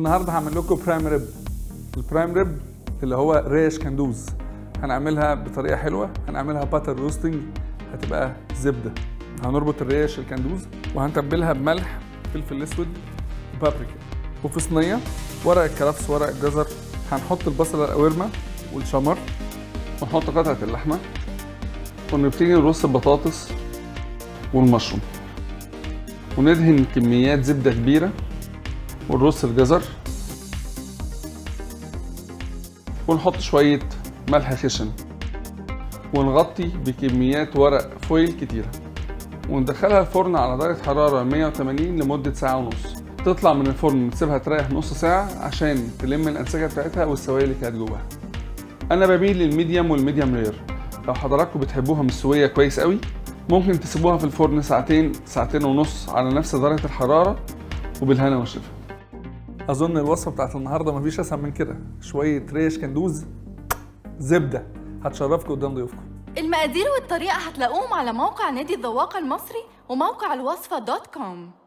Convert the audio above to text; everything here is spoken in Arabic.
النهارده هعمل لكم برايم ريب. البرايم ريب اللي هو ريش كندوز، هنعملها بطريقه حلوه، هنعملها باتر روستنج، هتبقى زبده. هنربط الريش الكندوز وهنتبلها بملح، فلفل اسود، بابريكا. وفي صينيه ورق الكرفس، ورق الجزر، هنحط البصله القويرمه والشمر، ونحط قطعه اللحمه، ونبتدي نرص البطاطس والمشروم، وندهن كميات زبده كبيره، ونرص الجزر، ونحط شويه ملح خشن، ونغطي بكميات ورق فويل كتيره، وندخلها الفرن على درجه حراره 180 لمده ساعه ونص. تطلع من الفرن نسيبها تريح نص ساعه عشان تلم الانسجه بتاعتها والسوائل اللي كانت جواها. انا بميل للميديم والميديم رير. لو حضراتكم بتحبوها مستويه كويس قوي ممكن تسيبوها في الفرن ساعتين، ساعتين ونص على نفس درجه الحراره، وبالهنا والشفا. اظن الوصفه بتاعت النهارده مفيش اسهل من كده، شويه ريش كندوز زبده هتشرفكم قدام ضيوفكم. المقادير والطريقه هتلاقوهم على موقع نادي الذواقه المصري وموقع الوصفه .com.